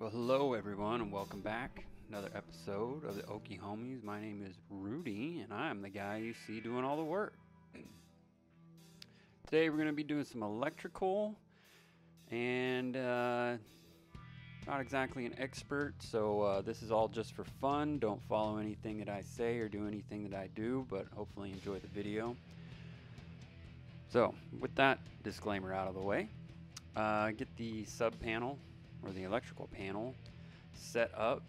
Well, hello everyone, and welcome back. Another episode of the Okie Homies. My name is Rudy, and I'm the guy you see doing all the work. Today we're going to be doing some electrical, and not exactly an expert, so this is all just for fun. Don't follow anything that I say or do anything that I do, but hopefully enjoy the video. So, with that disclaimer out of the way, get the sub panel, or the electrical panel, set up.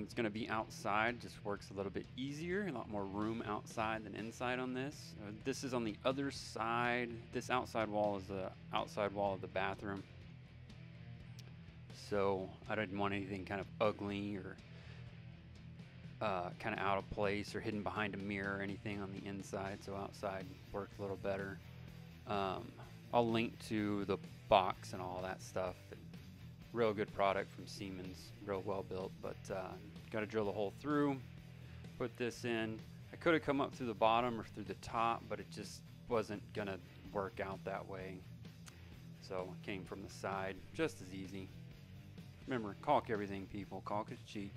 It's going to be outside, just works a little bit easier, a lot more room outside than inside on this. This is on the other side. This outside wall is the outside wall of the bathroom. So I didn't want anything kind of ugly or kind of out of place or hidden behind a mirror or anything on the inside, so outside works a little better. I'll link to the box and all that stuff. Real good product from Siemens, real well built, but got to drill the hole through, put this in. I could have come up through the bottom or through the top, but it just wasn't going to work out that way. So it came from the side, just as easy. Remember, caulk everything, people. Caulk is cheap.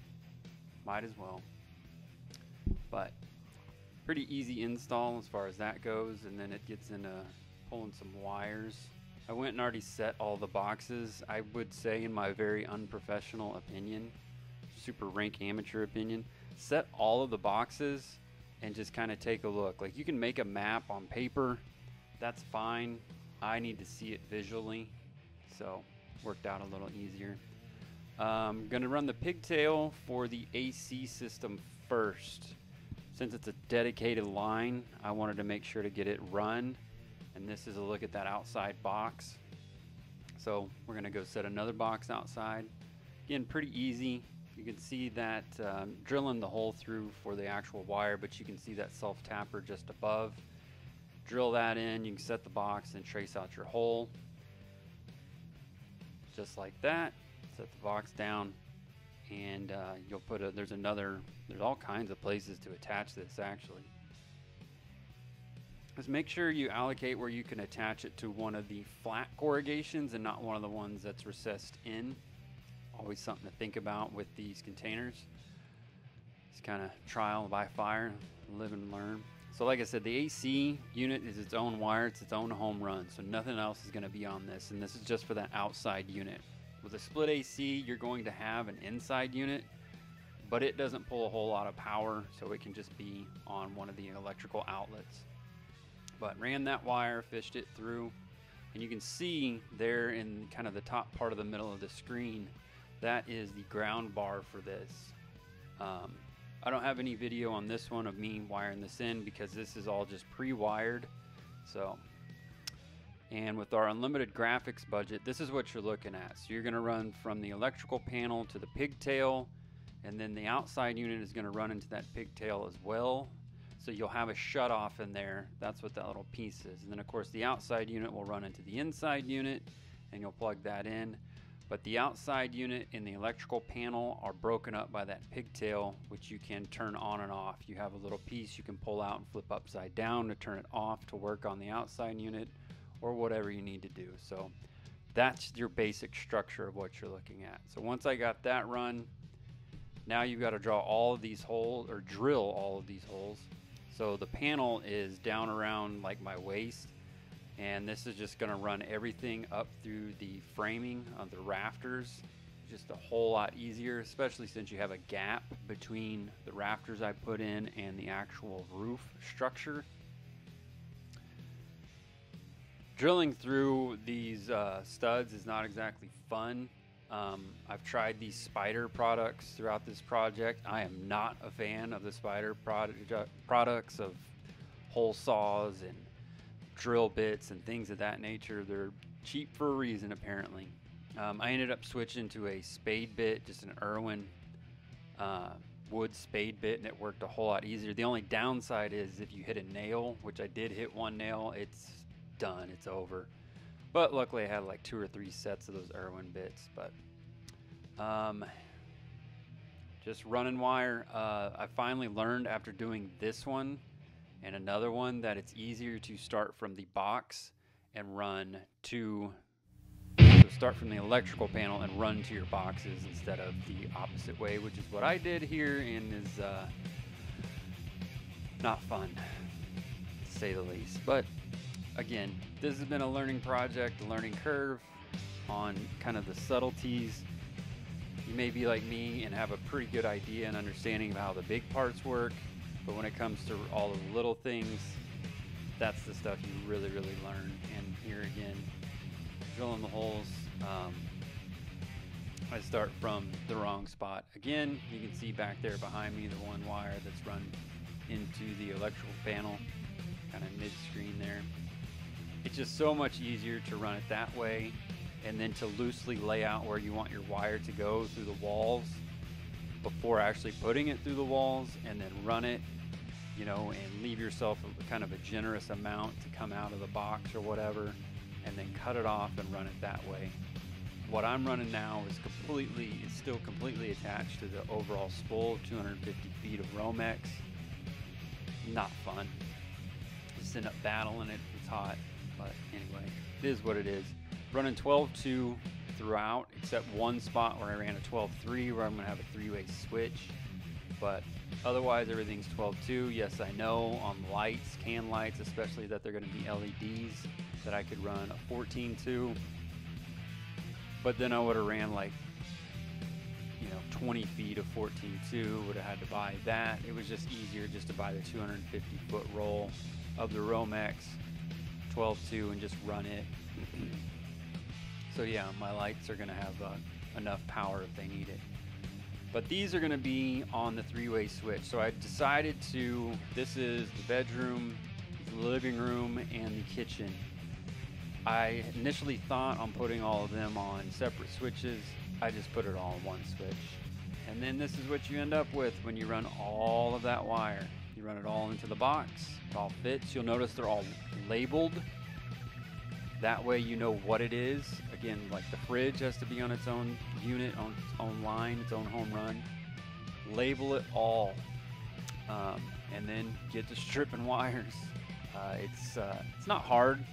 Might as well. But pretty easy install as far as that goes, and then it gets into pulling some wires. I went and already set all the boxes. I would say, in my very unprofessional opinion, super rank amateur opinion, set all of the boxes and just kind of take a look. Like, you can make a map on paper, that's fine. I need to see it visually, so worked out a little easier. I'm gonna run the pigtail for the AC system first. Since it's a dedicated line, I wanted to make sure to get it run. And this is a look at that outside box. So we're gonna go set another box outside. Again, pretty easy. You can see that drilling the hole through for the actual wire, but you can see that self-tapper just above. Drill that in, you can set the box and trace out your hole. Just like that, set the box down, and you'll put a, there's all kinds of places to attach this actually. Just make sure you allocate where you can attach it to one of the flat corrugations and not one of the ones that's recessed in. Always something to think about with these containers. It's kind of trial by fire, live and learn. So like I said, the AC unit is its own wire, it's its own home run, so nothing else is going to be on this, and this is just for that outside unit. With a split AC, you're going to have an inside unit, but it doesn't pull a whole lot of power, so it can just be on one of the electrical outlets. But ran that wire, fished it through, and you can see there in kind of the top part of the middle of the screen, that is the ground bar for this. I don't have any video on this one of me wiring this in because this is all just pre-wired. So, and with our unlimited graphics budget, this is what you're looking at. So you're going to run from the electrical panel to the pigtail, and then the outside unit is going to run into that pigtail as well. So you'll have a shutoff in there. That's what that little piece is. And then of course the outside unit will run into the inside unit and you'll plug that in. But the outside unit and the electrical panel are broken up by that pigtail, which you can turn on and off. You have a little piece you can pull out and flip upside down to turn it off to work on the outside unit or whatever you need to do. So that's your basic structure of what you're looking at. So once I got that run, now you've got to draw all of these holes or drill all of these holes. So the panel is down around like my waist, and this is just gonna run everything up through the framing of the rafters. Just a whole lot easier, especially since you have a gap between the rafters I put in and the actual roof structure. Drilling through these studs is not exactly fun. I've tried these spider products throughout this project. I am not a fan of the spider products of hole saws and drill bits and things of that nature. They're cheap for a reason, apparently. I ended up switching to a spade bit, just an Irwin wood spade bit, and it worked a whole lot easier. The only downside is if you hit a nail, which I did hit one nail, it's done, it's over. But luckily I had like 2 or 3 sets of those Irwin bits, but just running wire. I finally learned after doing this one and another one that it's easier to start from the box and run to So start from the electrical panel and run to your boxes instead of the opposite way, which is what I did here and is not fun, to say the least. But again, this has been a learning project, a learning curve on kind of the subtleties. You may be like me and have a pretty good idea and understanding of how the big parts work, but when it comes to all of the little things, that's the stuff you really, really learn. And here again, drilling the holes, I start from the wrong spot. Again, you can see back there behind me the one wire that's run into the electrical panel, kind of mid-screen there. It's just so much easier to run it that way, and then to loosely lay out where you want your wire to go through the walls before actually putting it through the walls, and then run it, you know, and leave yourself a kind of a generous amount to come out of the box or whatever, and then cut it off and run it that way. What I'm running now is still completely attached to the overall spool, 250 feet of Romex. Not fun. Just end up battling it, it's hot, but anyway, it is what it is. Running 12-2 throughout, except one spot where I ran a 12-3 where I'm gonna have a three-way switch, but otherwise everything's 12-2. Yes, I know on lights, can lights especially, that they're gonna be LEDs, that I could run a 14-2, but then I would have ran like, you know, 20 feet of 14-2, would have had to buy that. It was just easier just to buy the 250 foot roll of the Romex 12-2 and just run it. So yeah, my lights are gonna have enough power if they need it. But these are gonna be on the three-way switch. So I decided to, this is the bedroom, the living room, and the kitchen. I initially thought on putting all of them on separate switches. I just put it all on one switch. And then this is what you end up with when you run all of that wire. You run it all into the box, it all fits. You'll notice they're all labeled. That way you know what it is. Again, like the fridge has to be on its own unit, on its own line, its own home run. Label it all. And then get to stripping wires. It's not hard,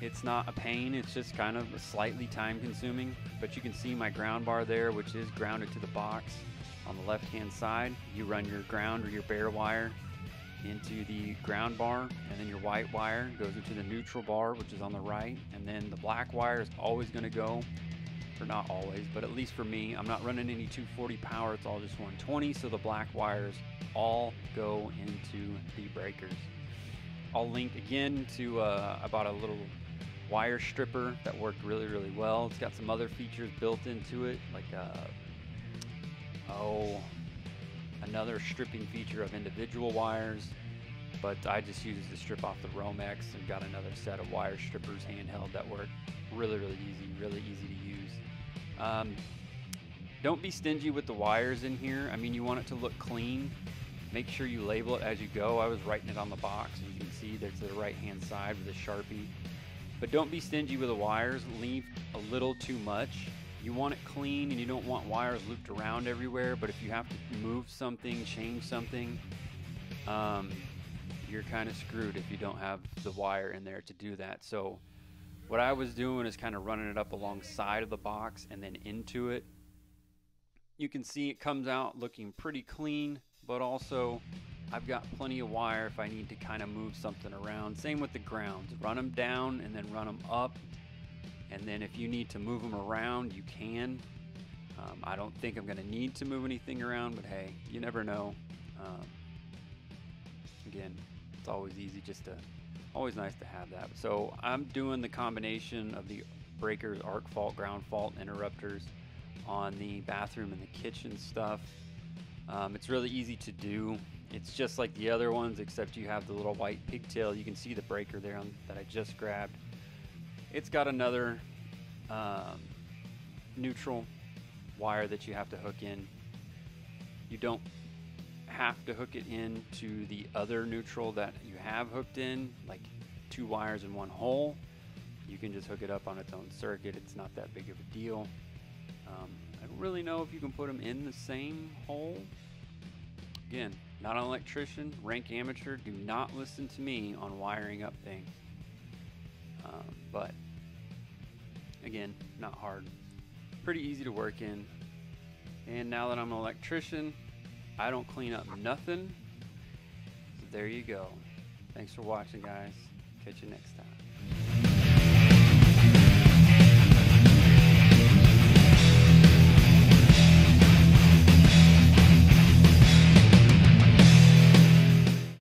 it's not a pain, it's just kind of slightly time consuming, but you can see my ground bar there, which is grounded to the box. On the left hand side, you run your ground or your bare wire into the ground bar, and then your white wire goes into the neutral bar, which is on the right, and then the black wire is always going to go, or not always, but at least for me, I'm not running any 240 power, it's all just 120, so the black wires all go into the breakers. I'll link again to about a little wire stripper that worked really, really well. It's got some other features built into it, like another stripping feature of individual wires, but I just used to strip off the Romex and got another set of wire strippers handheld that work really, really easy to use. Don't be stingy with the wires in here. I mean, you want it to look clean. Make sure you label it as you go. I was writing it on the box, as you can see there to the right hand side with a Sharpie. But don't be stingy with the wires, leave a little too much. You want it clean and you don't want wires looped around everywhere, but if you have to move something, change something, you're kind of screwed if you don't have the wire in there to do that. So what I was doing is kind of running it up alongside of the box and then into it. You can see it comes out looking pretty clean, but also I've got plenty of wire if I need to kind of move something around. Same with the grounds, run them down and then run them up. And then if you need to move them around, you can. I don't think I'm gonna need to move anything around, but hey, you never know. Again, it's always easy just to, always nice to have that. So I'm doing the combination of the breakers, arc fault, ground fault, interrupters on the bathroom and the kitchen stuff. It's really easy to do. It's just like the other ones, except you have the little white pigtail. You can see the breaker there that I just grabbed. It's got another neutral wire that you have to hook in. You don't have to hook it in to the other neutral that you have hooked in, like two wires in one hole. You can just hook it up on its own circuit. It's not that big of a deal. I don't really know if you can put them in the same hole. Again, not an electrician, rank amateur, do not listen to me on wiring up things. But Again, not hard. Pretty easy to work in. And now that I'm an electrician, I don't clean up nothing. So there you go. Thanks for watching, guys. Catch you next time.